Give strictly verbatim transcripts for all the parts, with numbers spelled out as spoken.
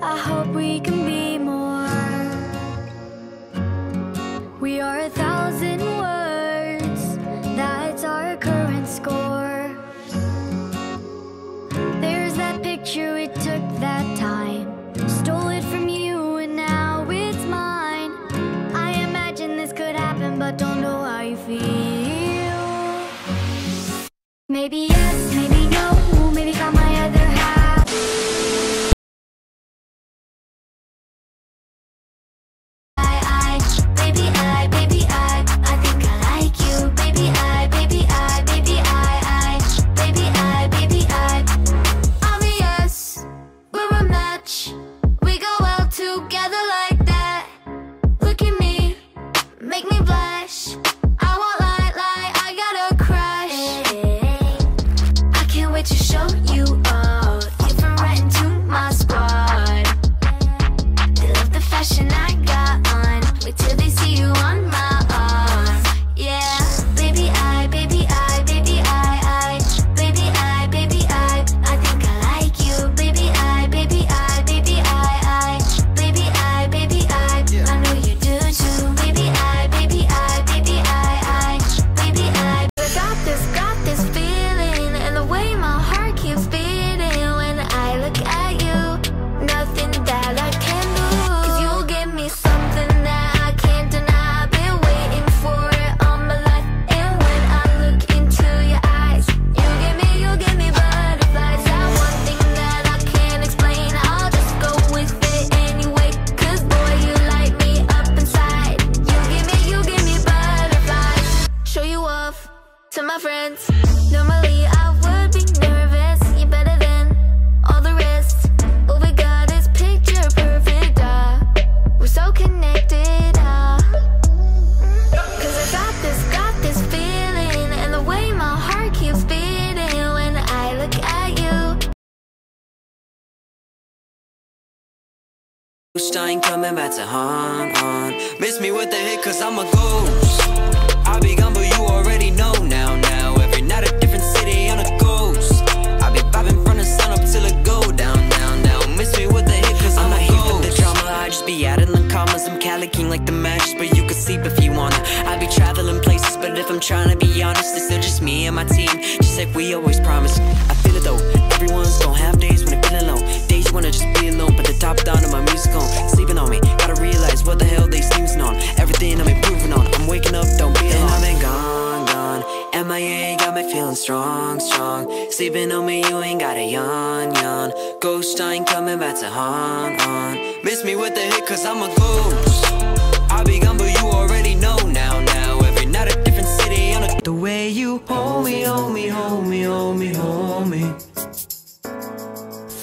I hope we can be more. We are a thousand words, that's our current score. There's that picture, it took that time. Stole it from you and now it's mine. I imagine this could happen but don't know how you feel. Maybe yes, maybe no, maybe got my other half. I ain't coming back to haunt, haunt. Miss me with the hit cause I'm a ghost. I be gone but you already know now, now. Every night a different city on a ghost. I be vibing from the sun up till it go down, down, down. Miss me with the hit cause I'm, I'm a ghost. I'm not here for the drama, I just be adding the commas. I'm Cali King like the match, but you can sleep if you wanna. I be traveling places, but if I'm trying to be honest, it's still just me and my team, just like we always promised. I feel it though, everyone's gon' have days when they feel alone. Days you wanna just be alone, but the top down on my music on. Sleeping on me, gotta realize what the hell they snoozing on. Everything I'm improving on, I'm waking up, don't be alone. And I've been gone, gone, M I A, got me feeling strong, strong. Sleeping on me, you ain't gotta yawn, yawn. Ghost, I ain't coming back to haunt, haunt. Miss me with the hit cause I'm a ghost. I be gone but you already know now, now. Every night a different city on a... The way you hold me, hold me, hold me, hold me, hold me, hold me.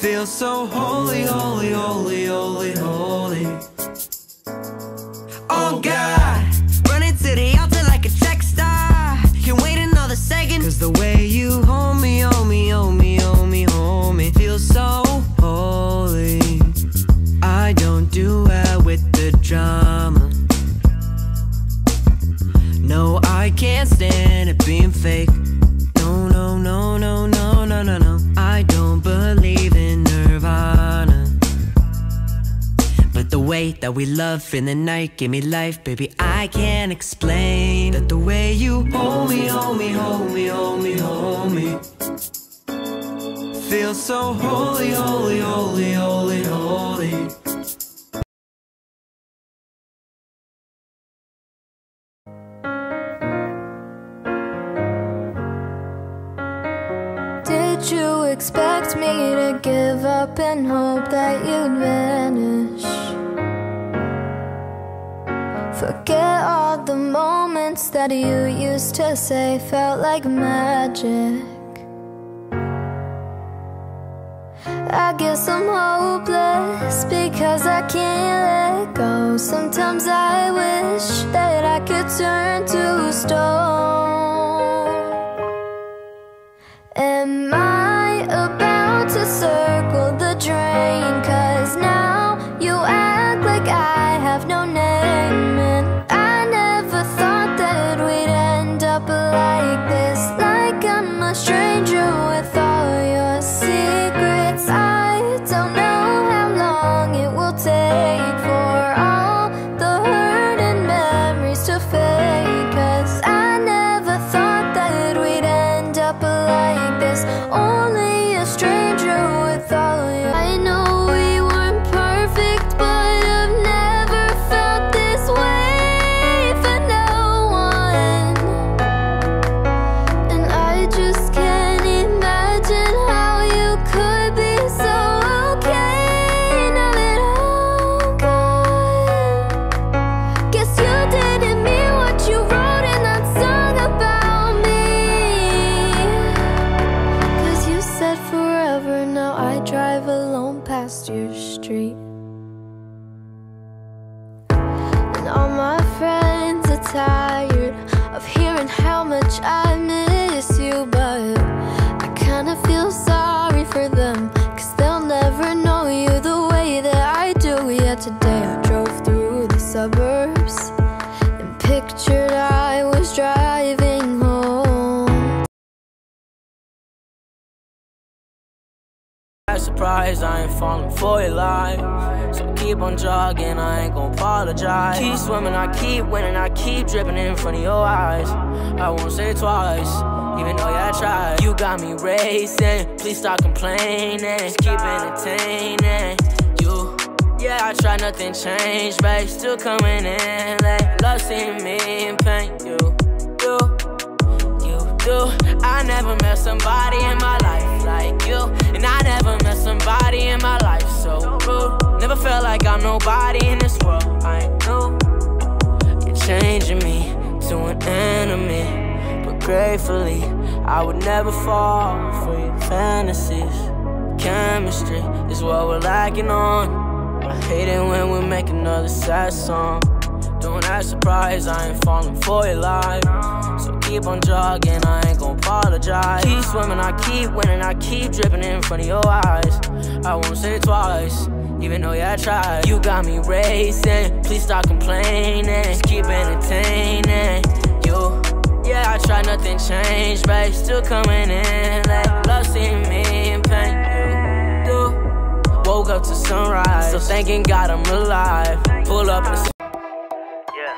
Feel so holy, holy, holy, holy, holy. Oh God, running to the altar like a track star. You're waiting all the second, cause the way you hold me, hold me, hold me, hold me, hold me. Feel so holy. I don't do well with the drama. No, I can't stand it being fake. No, no, no, no, no, no, no, no. I don't believe in nirvana, but the way that we love in the night gave me life, baby, I can't explain. That the way you hold me, hold me, hold me, hold me, hold me. Feel so holy, holy, holy, holy, holy. You expect me to give up and hope that you'd vanish. Forget all the moments that you used to say felt like magic. I guess I'm hopeless because I can't let go. Sometimes I wish that I could turn to stone. Am I about to circle the drain? Cause now you act like I have no name, and I never thought that we'd end up like this. Like I'm a stranger with all your secrets. I don't know how long tired of hearing how much I miss you, but I kinda feel sorry for them, cause they'll never know you the way that I do. Yeah, today I drove through the suburbs and pictured I was driving home. Surprise, I ain't falling for your lie. So keep on jogging, I ain't gon' apologize. Keep swimming, I keep winning, I keep dripping in front of your eyes. I won't say twice, even though yeah, I tried. You got me racing, please stop complaining. Just keep entertaining you. Yeah, I tried, nothing changed, but you still coming in late. Love seeing me in pain, you, you, you do. I never met somebody in my life like you, and I never met somebody in my life so rude. Never felt like I'm nobody in this world, I know. You're changing me to an enemy, but gratefully I would never fall for your fantasies. Chemistry is what we're lacking on. I hate it when we make another sad song. Don't act surprised, I ain't falling for your lie. So keep on jogging, I ain't gon' apologize. Keep swimming, I keep winning, I keep dripping in front of your eyes. I won't say twice, even though yeah, I tried. You got me racing, please stop complaining. Just keep entertaining you. Yeah, I tried, nothing changed, but you still coming in like love seeing me in pain. You do. Woke up to sunrise, so thanking God I'm alive. Pull up and yeah.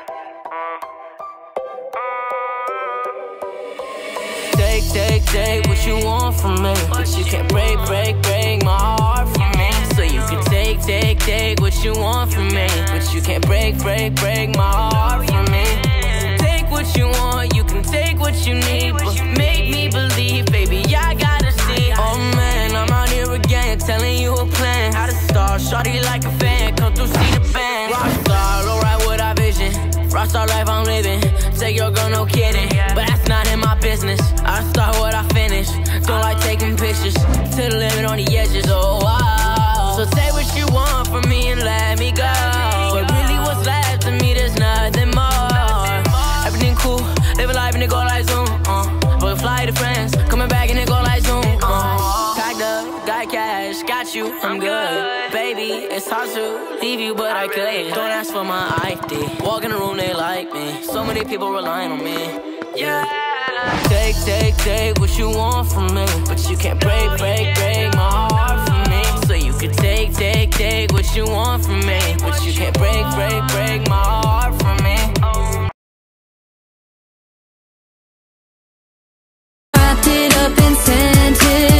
uh. Take, take, take what you want from me, but you can't break, break, break my heart from me. So you can take, take, take what you want from me, but you can't break, break, break my heart from me. Take what you want, you can take what you need, but make me believe, baby, I gotta see. Oh man, I'm out here again, telling you a plan. Shorty like a fan, come through, see the band. Rockstar, low ride with our vision. Rockstar life I'm living. Take your girl, no kidding. But that's not in my business. I start what I finish. Don't like taking pictures. To the limit on the edges, oh wow. So take what you want from me and let me go. But really what's left to me, there's nothing more. Everything cool, living life and it go like Zoom. uh. But fly to France, coming back and it go like Zoom. uh. Got cash, got you, I'm good. Baby, it's hard to leave you, but I, I could. Don't ask for my I D. Walk in the room, they like me. So many people relying on me. Yeah. Take, take, take what you want from me, but you can't break, break, break my heart from me. So you can take, take, take what you want from me, but you can't break, break, break my heart from me. Wrapped it up and sent it.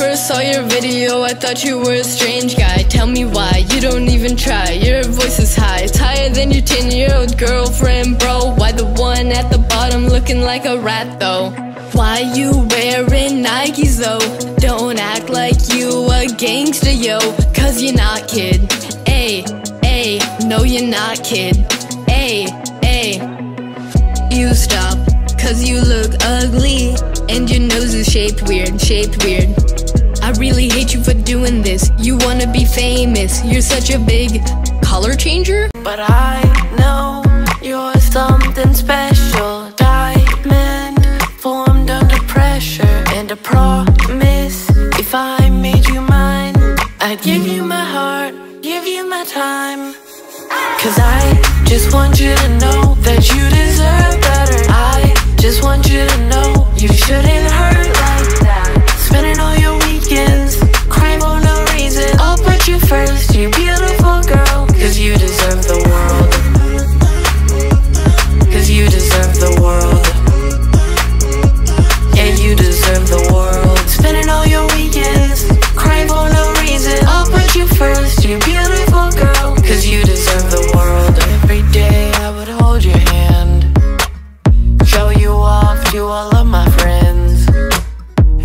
First saw your video, I thought you were a strange guy. Tell me why, you don't even try. Your voice is high, it's higher than your ten year old girlfriend, bro. Why the one at the bottom looking like a rat though? Why you wearing Nikes though? Don't act like you a gangster, yo. Cause you're not, kid. Ayy, ayy, no you're not, kid. Ayy, ayy. You stop, cause you look ugly. And your nose is shaped weird, shaped weird. I really hate you for doing this. You wanna be famous, you're such a big color changer. But I know you're something special. Diamond formed under pressure. And a promise, if I made you mine, I'd give you my heart, give you my time. Cause I just want you to know that you deserve better. I just want you to know you shouldn't hurt like that. Spending all your weekends crying for no reason. I'll put you first, you beautiful girl. Cause you deserve the world. Cause you deserve the world. Yeah, you deserve the world. Spending all your weekends crying for no reason. I'll put you first, you beautiful girl. Cause you deserve the world. You all of my friends,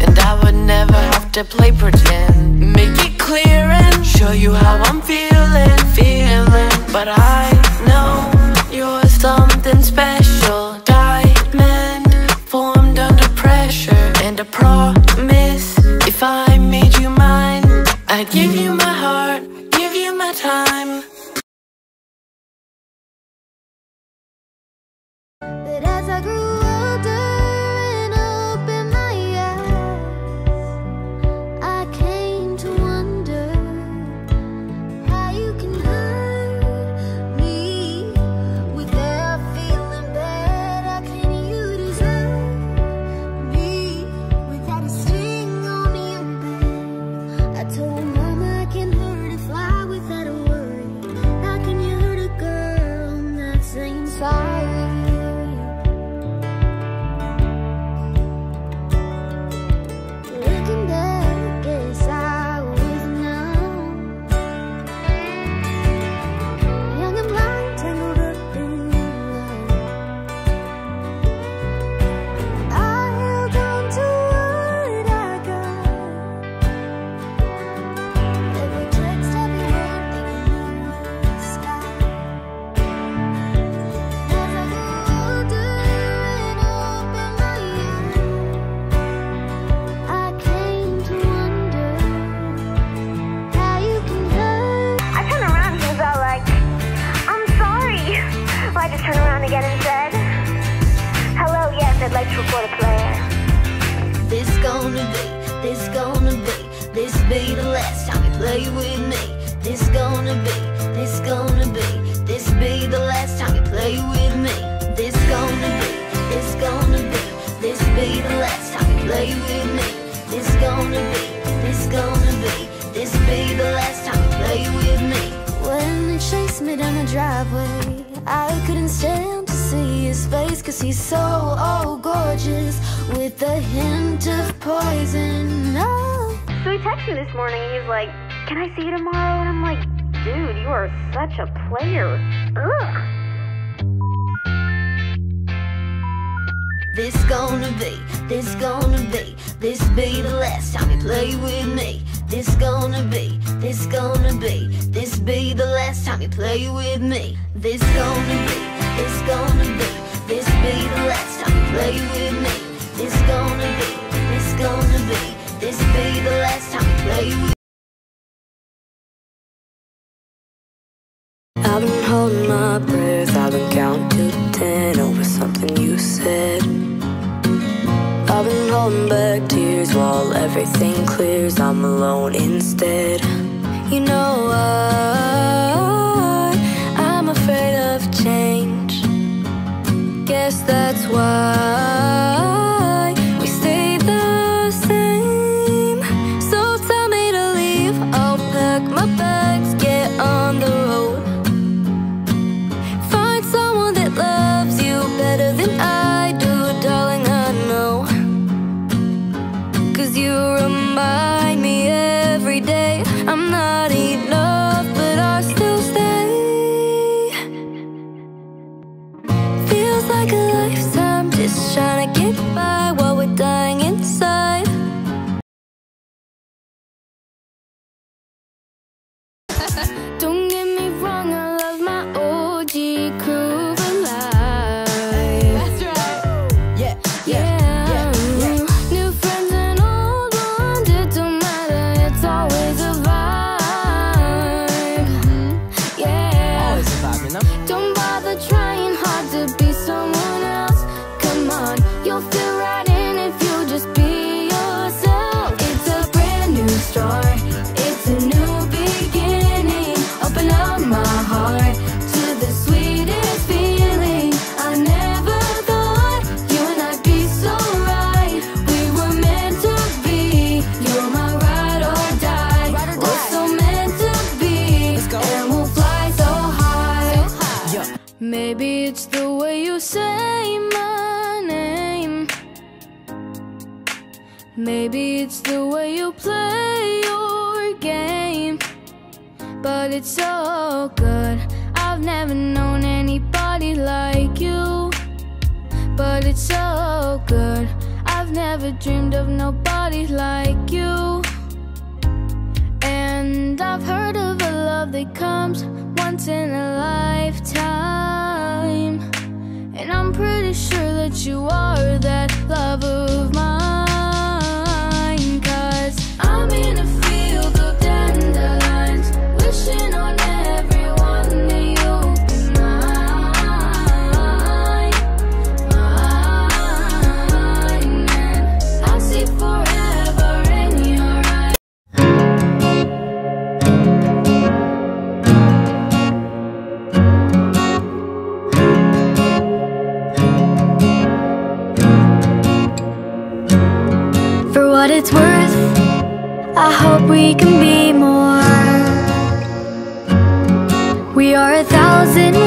and I would never have to play pretend. Make it clear and show you how I'm feeling, feeling. But I know you're something special, diamond formed under pressure. And I promise, if I made you mine, I'd give you my heart, give you my time. But as I grew it's a new beginning. it's so good. I've never known anybody like you, but it's so good. I've never dreamed of nobody like you. And I've heard of a love that comes once in a lifetime, and I'm pretty sure that you are that love of mine. 'Cause I'm in a field of dandelions, wishing on everyone that you'll be mine, mine. And I'll see forever in your eyes. For what it's worth, I hope we can be more. We are a thousand